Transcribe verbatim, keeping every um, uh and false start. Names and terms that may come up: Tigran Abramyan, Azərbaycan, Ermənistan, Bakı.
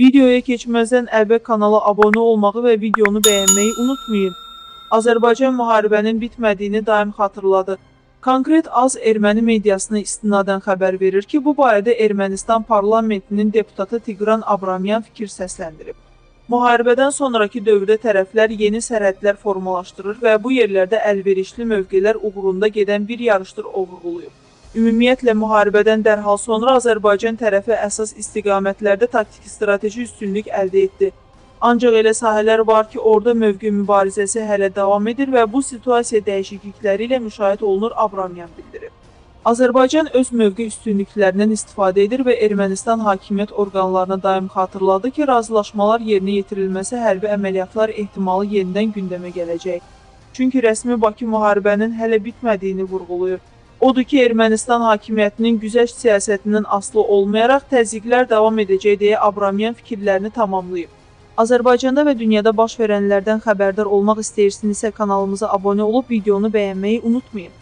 Videoya geçməzdən əvvəl kanala abunə olmağı və videonu bəyənməyi unutmayın. Azərbaycan müharibənin bitmədiyini daim xatırladı. Konkret az erməni mediasına istinadən xəbər verir ki, bu barədə Ermənistan parlamentinin deputatı Tigran Abramyan fikir səsləndirib. Müharibədən sonraki dövrdə tərəflər yeni sərhədlər formalaşdırır və bu yerlərdə əlverişli mövqelər uğrunda gedən bir yarışdır vurğulayıb. Ümumiyyətlə, müharibədən dərhal sonra Azərbaycan tərəfi əsas istiqamətlərdə taktiki-strateji üstünlük əldə etdi. Ancaq elə sahələr var ki, orada mövqe mübarizəsi hələ davam edir və bu situasiya dəyişiklikləri ilə müşahidə olunur, Abramyan bildirib. Azərbaycan öz mövqe üstünlüklərindən istifadə edir və Ermənistan hakimiyyət orqanlarına daim xatırladı ki, razılaşmalar yerinə yetirilməsi hərbi əməliyyatlar ehtimalı yenidən gündəmə gələcək. Çünki rəsmi Bakı müharibənin hələ bitmədiyini vurğuluyur. Odur ki, Ermənistan hakimiyyətinin güzəşt siyasətindən asılı olmayaraq təzyiqlər davam edəcək deyə Abramyan fikirlərini tamamlayıb. Azərbaycanda və dünyada baş verənlərdən xəbərdar olmaq istəyirsinizsə kanalımıza abunə olub videonu bəyənməyi unutmayın.